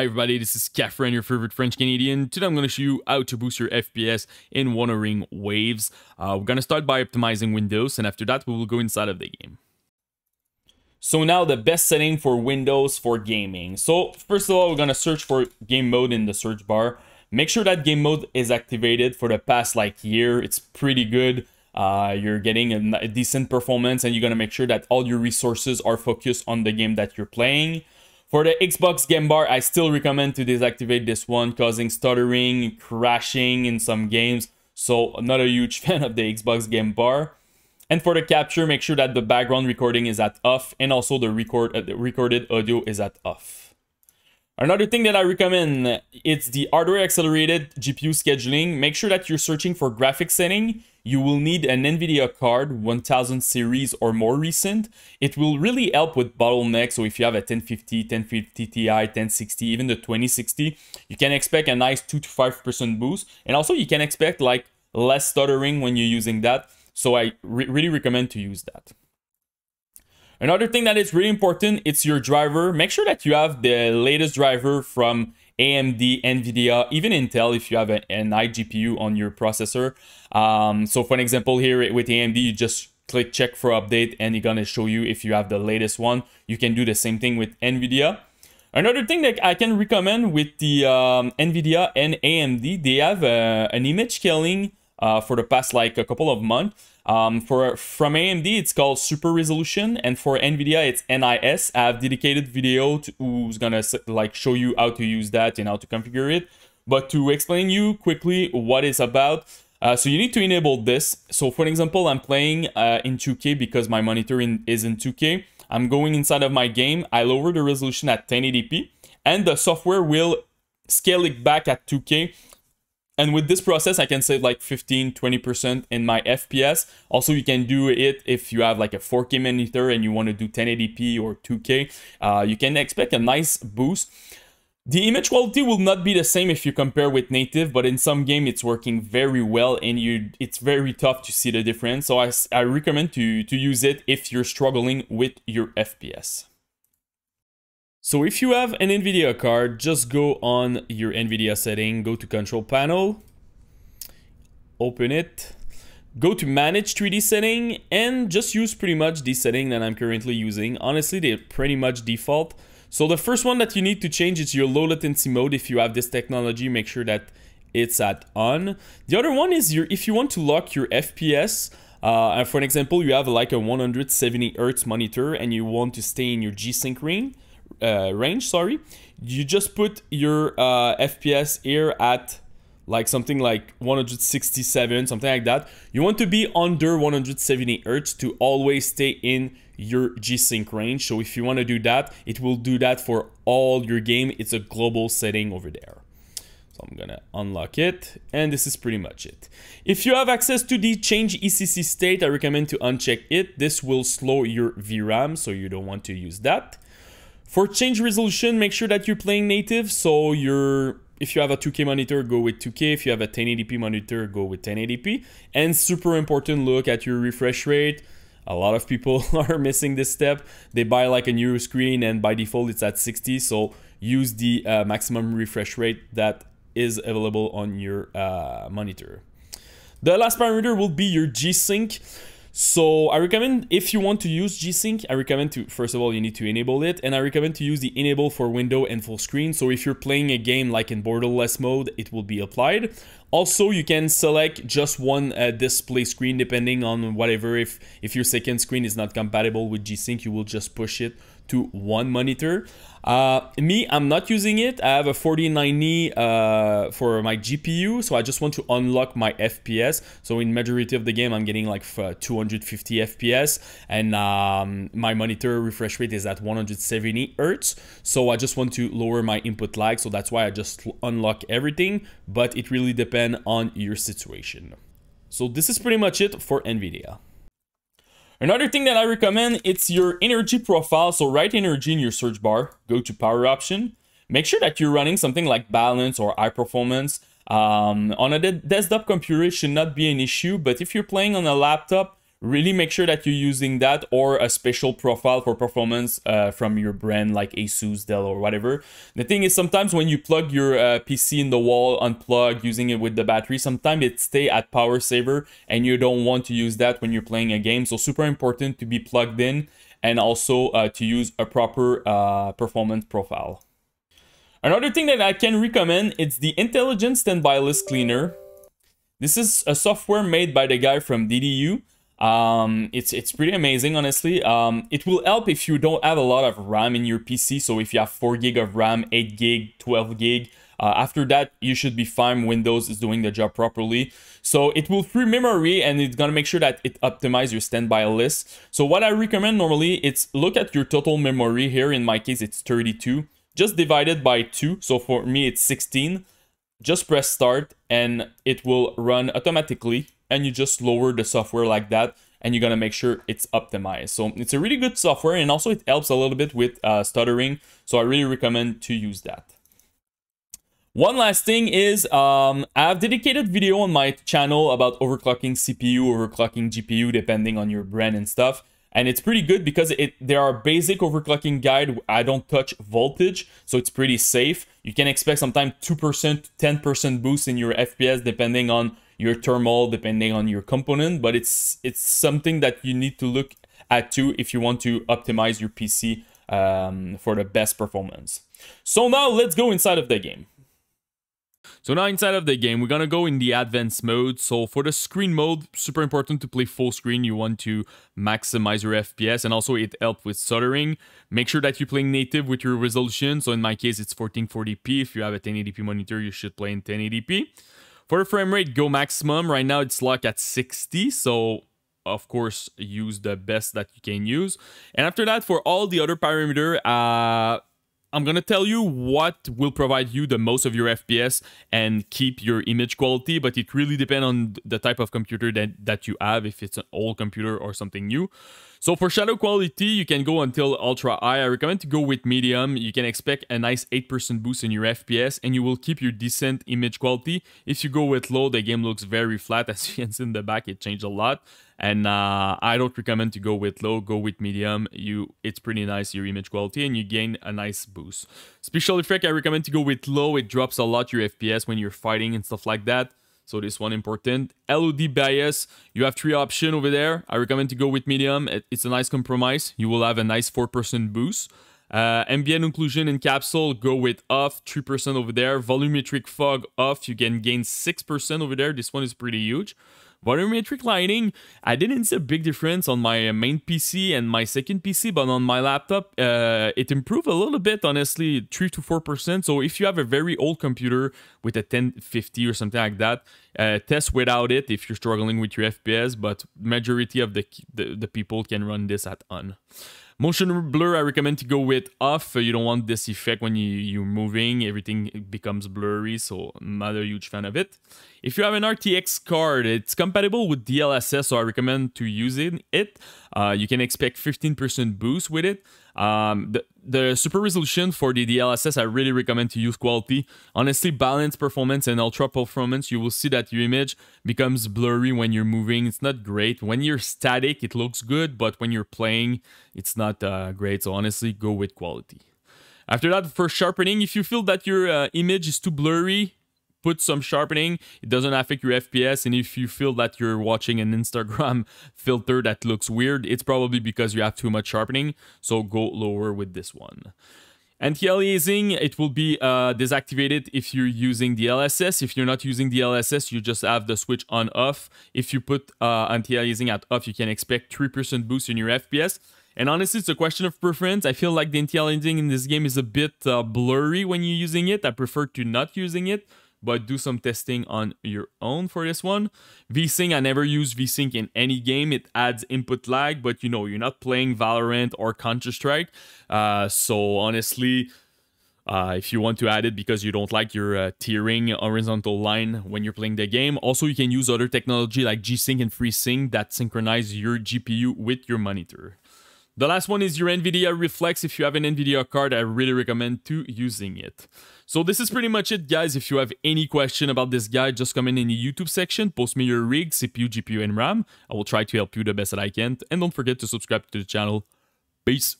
Hi everybody, this is Kephren, your favorite French Canadian. Today I'm going to show you how to boost your FPS in Wuthering Waves. We're going to start by optimizing Windows, and after that we will go inside of the game. So now the best setting for Windows for gaming. So first of all, we're going to search for Game Mode in the search bar. Make sure that Game Mode is activated for the past like year. It's pretty good. You're getting a decent performance, and you're going to make sure that all your resources are focused on the game that you're playing. For the Xbox Game Bar, I still recommend to deactivate this one, causing stuttering, crashing in some games. So I'm not a huge fan of the Xbox Game Bar. And for the capture, make sure that the background recording is at off, and also the recorded audio is at off. Another thing that I recommend, it's the Hardware Accelerated GPU Scheduling. Make sure that you're searching for graphics setting. You will need an NVIDIA card, 1000 series or more recent. It will really help with bottlenecks. So if you have a 1050, 1050 Ti, 1060, even the 2060, you can expect a nice 2 to 5% boost. And also you can expect like less stuttering when you're using that. So I really recommend to use that. Another thing that is really important, it's your driver. Make sure that you have the latest driver from AMD, NVIDIA, even Intel if you have an iGPU on your processor. So for an example here with AMD, you just click check for update and it's gonna show you if you have the latest one. You can do the same thing with NVIDIA. Another thing that I can recommend with the NVIDIA and AMD, they have an image scaling for the past like a couple of months. From AMD, it's called Super Resolution, and for NVIDIA, it's NIS. I have dedicated video who's gonna like show you how to use that and how to configure it. But to explain you quickly what it's about, so you need to enable this. So for example, I'm playing in 2K because my monitor is in 2K. I'm going inside of my game. I lower the resolution at 1080p, and the software will scale it back at 2K. And with this process, I can save like 15–20% in my FPS. Also, you can do it if you have like a 4K monitor and you want to do 1080p or 2K. You can expect a nice boost. The image quality will not be the same if you compare with native, but in some game it's working very well, and it's very tough to see the difference. So I recommend to use it if you're struggling with your FPS. So if you have an NVIDIA card, just go on your NVIDIA setting, go to Control Panel, open it, go to Manage 3D Setting, and just use pretty much the setting that I'm currently using. Honestly, they're pretty much default. So the first one that you need to change is your low latency mode. If you have this technology, make sure that it's at on. The other one is if you want to lock your FPS. For an example, you have like a 170 Hz monitor and you want to stay in your G-Sync range, you just put your FPS here at like something like 167, something like that. You want to be under 170 Hz to always stay in your G-Sync range. So if you want to do that, it will do that for all your game. It's a global setting over there. So I'm gonna unlock it, and this is pretty much it. If you have access to the change ECC state, I recommend to uncheck it. This will slow your VRAM, so you don't want to use that. For change resolution, make sure that you're playing native. So if you have a 2K monitor, go with 2K. If you have a 1080p monitor, go with 1080p. And super important, look at your refresh rate. A lot of people are missing this step. They buy like a new screen and by default it's at 60. So use the maximum refresh rate that is available on your monitor. The last parameter will be your G-Sync. So I recommend, if you want to use G-Sync, I recommend to, first of all, you need to enable it, and I recommend to use the enable for window and full screen. So if you're playing a game like in borderless mode, it will be applied. Also, you can select just one display screen depending on whatever. If your second screen is not compatible with G-Sync, you will just push it to one monitor. Me, I'm not using it. I have a 4090 for my GPU, so I just want to unlock my FPS. So in majority of the game, I'm getting like 250 FPS, and my monitor refresh rate is at 170 Hz. So I just want to lower my input lag, so that's why I just unlock everything, but it really depends on your situation. So this is pretty much it for NVIDIA. Another thing that I recommend, it's your energy profile. So write energy in your search bar, go to power option, make sure that you're running something like balance or high performance. On a desktop computer it should not be an issue, but if you're playing on a laptop, really make sure that you're using that or a special profile for performance from your brand like Asus, Dell, or whatever. The thing is, sometimes when you plug your PC in the wall, unplug, using it with the battery, sometimes it stays at power saver and you don't want to use that when you're playing a game. So super important to be plugged in and also to use a proper performance profile. Another thing that I can recommend is the Intelligent Standby List Cleaner. This is a software made by the guy from DDU. It's pretty amazing, honestly. It will help if you don't have a lot of RAM in your PC. So if you have 4 GB of RAM, 8 GB, 12 GB, after that, you should be fine. Windows is doing the job properly. So it will free memory and it's gonna make sure that it optimizes your standby list. So what I recommend normally, it's look at your total memory here. In my case, it's 32. Just divide it by 2. So for me, it's 16. Just press start and it will run automatically. And you just lower the software like that and you're gonna make sure it's optimized. So it's a really good software, and also it helps a little bit with stuttering. So I really recommend to use that. One last thing is I have dedicated video on my channel about overclocking CPU, overclocking GPU, depending on your brand and stuff. And it's pretty good because there are basic overclocking guide. I don't touch voltage, so it's pretty safe. You can expect sometimes 2% to 10% boost in your FPS depending on your thermal, depending on your component, but it's something that you need to look at too if you want to optimize your PC for the best performance. So now let's go inside of the game. So now inside of the game, we're gonna go in the advanced mode. So for the screen mode, super important to play full screen. You want to maximize your FPS, and also it helps with stuttering. Make sure that you're playing native with your resolution. So in my case, it's 1440p. If you have a 1080p monitor, you should play in 1080p. For the frame rate, go maximum. Right now it's locked at 60, so of course use the best that you can use. And after that, for all the other parameters, I'm gonna tell you what will provide you the most of your FPS and keep your image quality, but it really depends on the type of computer that you have, if it's an old computer or something new. So for shadow quality, you can go until ultra high. I recommend to go with medium. You can expect a nice 8% boost in your FPS and you will keep your decent image quality. If you go with low, the game looks very flat. As you can see in the back, it changed a lot. And I don't recommend to go with low, go with medium. It's pretty nice, your image quality, and you gain a nice boost. Special effect, I recommend to go with low. It drops a lot your FPS when you're fighting and stuff like that. So this one important. LOD bias, you have 3 options over there. I recommend to go with medium. It's a nice compromise. You will have a nice 4% boost. Ambient occlusion and capsule, go with off, 3% over there. Volumetric fog off, you can gain 6% over there. This one is pretty huge. Volumetric lighting, I didn't see a big difference on my main PC and my second PC, but on my laptop, it improved a little bit, honestly, 3 to 4%. So if you have a very old computer with a 1050 or something like that, test without it if you're struggling with your FPS, but majority of the people can run this at on. Motion blur, I recommend to go with off. You don't want this effect when you're moving. Everything becomes blurry, so I'm not a huge fan of it. If you have an RTX card, it's compatible with DLSS, so I recommend to using it. You can expect 15% boost with it. The super resolution for the DLSS, I really recommend to use quality. Honestly, balanced performance and ultra performance, you will see that your image becomes blurry when you're moving. It's not great. When you're static, it looks good, but when you're playing, it's not great. So honestly, go with quality. After that, for sharpening, if you feel that your image is too blurry, put some sharpening. It doesn't affect your FPS, and if you feel that you're watching an Instagram filter that looks weird, it's probably because you have too much sharpening, so go lower with this one. Anti-aliasing, it will be deactivated if you're using DLSS. If you're not using DLSS, you just have the switch on off. If you put anti-aliasing at off, you can expect 3% boost in your FPS. And honestly, it's a question of preference. I feel like the anti-aliasing in this game is a bit blurry when you're using it. I prefer to not using it, but do some testing on your own for this one. VSync, I never use VSync in any game. It adds input lag, but you know, you're not playing Valorant or Counter Strike. So honestly, if you want to add it because you don't like your tiering horizontal line when you're playing the game. Also, you can use other technology like G-Sync and FreeSync that synchronize your GPU with your monitor. The last one is your NVIDIA Reflex. If you have an NVIDIA card, I really recommend to using it. So this is pretty much it, guys. If you have any question about this guide, just comment in the YouTube section, post me your rig, CPU, GPU, and RAM. I will try to help you the best that I can. And don't forget to subscribe to the channel. Peace.